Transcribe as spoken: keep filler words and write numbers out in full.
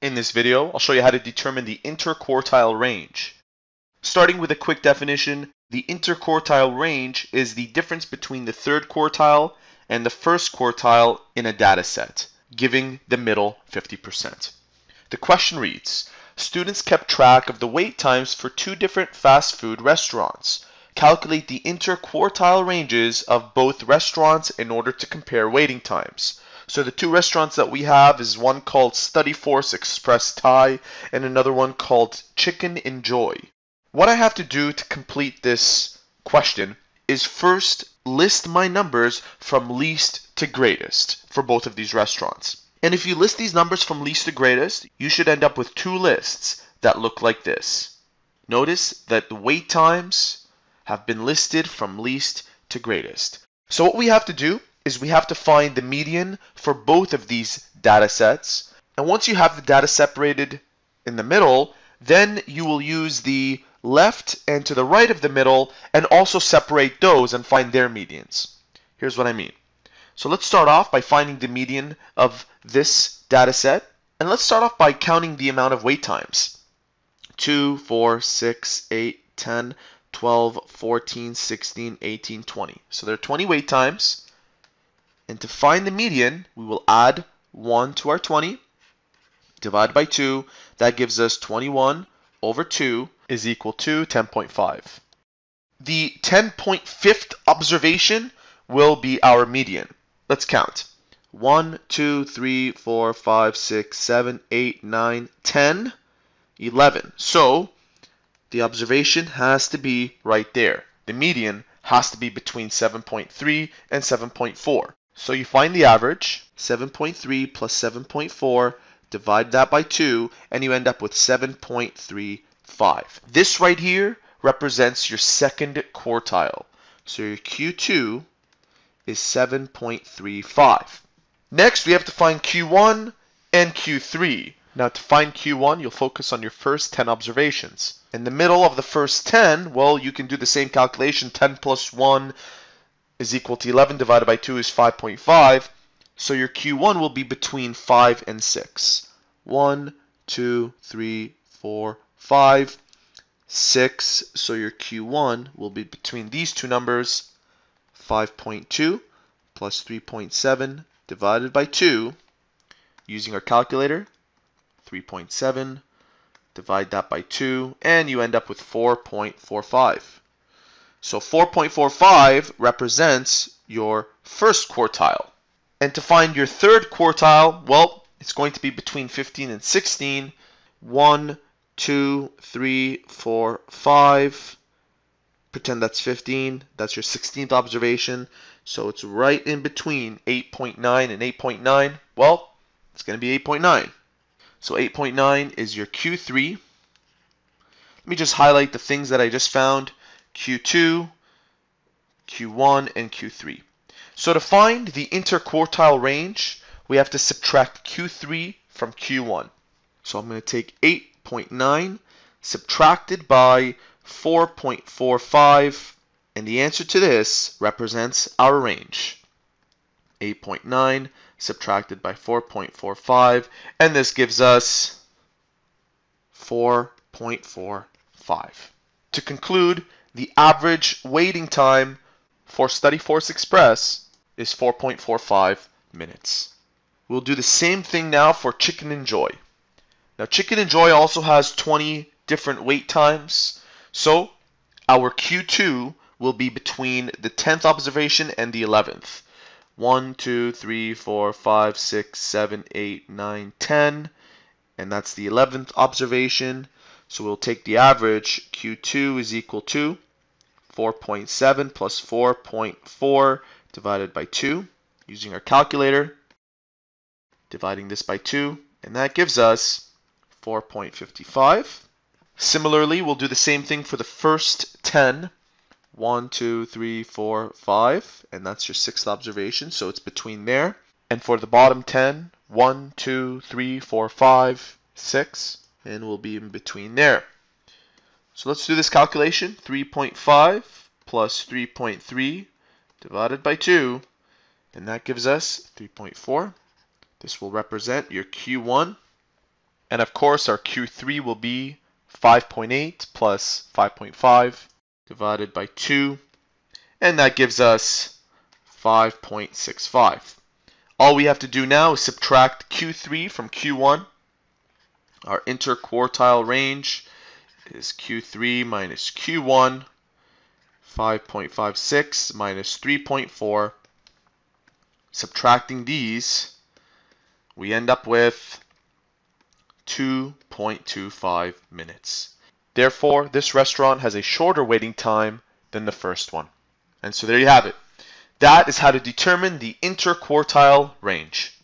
In this video, I'll show you how to determine the interquartile range. Starting with a quick definition, the interquartile range is the difference between the third quartile and the first quartile in a data set, giving the middle fifty percent. The question reads, students kept track of the wait times for two different fast food restaurants. Calculate the interquartile ranges of both restaurants in order to compare waiting times. So the two restaurants that we have is one called Study Force Express Thai and another one called Chickenjoy. What I have to do to complete this question is first list my numbers from least to greatest for both of these restaurants. And if you list these numbers from least to greatest, you should end up with two lists that look like this. Notice that the wait times have been listed from least to greatest. So what we have to do is we have to find the median for both of these data sets. And once you have the data separated in the middle, then you will use the left and to the right of the middle and also separate those and find their medians. Here's what I mean. So let's start off by finding the median of this data set. And let's start off by counting the amount of wait times. two, four, six, eight, ten, twelve, fourteen, sixteen, eighteen, twenty. So there are twenty wait times. And to find the median, we will add one to our twenty, divide by two. That gives us twenty-one over two is equal to ten point five. The ten point five observation will be our median. Let's count. one, two, three, four, five, six, seven, eight, nine, ten, eleven. So the observation has to be right there. The median has to be between seven point three and seven point four. So you find the average, seven point three plus seven point four, divide that by two, and you end up with seven point three five. This right here represents your second quartile. So your Q two is seven point three five. Next, we have to find Q one and Q three. Now to find Q one, you'll focus on your first ten observations. In the middle of the first ten, well, you can do the same calculation. ten plus one is equal to eleven divided by two is five point five. So your Q one will be between five and six. one, two, three, four, five, six. So your Q one will be between these two numbers, five point two plus three point seven divided by two. Using our calculator, three point seven, divide that by two, and you end up with four point four five. So four point four five represents your first quartile. And to find your third quartile, well, it's going to be between fifteen and sixteen. one, two, three, four, five. Pretend that's fifteen. That's your sixteenth observation. So it's right in between eight point nine and eight point nine. Well, it's going to be eight point nine. So eight point nine is your Q three. Let me just highlight the things that I just found, Q two, Q one, and Q three. So to find the interquartile range, we have to subtract Q three from Q one. So I'm going to take eight point nine subtracted by four point four five, and the answer to this represents our range. eight point nine subtracted by four point four five, and this gives us four point four five. To conclude, the average waiting time for Study Force Express is four point four five minutes. We'll do the same thing now for Chickenjoy. Now Chickenjoy also has twenty different wait times, so our Q two will be between the tenth observation and the eleventh. one, two, three, four, five, six, seven, eight, nine, ten, and that's the eleventh observation. So we'll take the average. Q two is equal to four point seven plus four point four divided by two, using our calculator, dividing this by two, and that gives us four point five five. Similarly, we'll do the same thing for the first ten. one, two, three, four, five, and that's your sixth observation, so it's between there. And for the bottom ten, one, two, three, four, five, six, and we'll be in between there. So let's do this calculation. three point five plus three point three divided by two, and that gives us three point four. This will represent your Q one. And of course, our Q three will be five point eight plus five point five divided by two. And that gives us five point six five. All we have to do now is subtract Q three from Q one. Our interquartile range is Q three minus Q one, five point five six minus three point four. Subtracting these, we end up with two point two five minutes. Therefore, this restaurant has a shorter waiting time than the first one. And so there you have it. That is how to determine the interquartile range.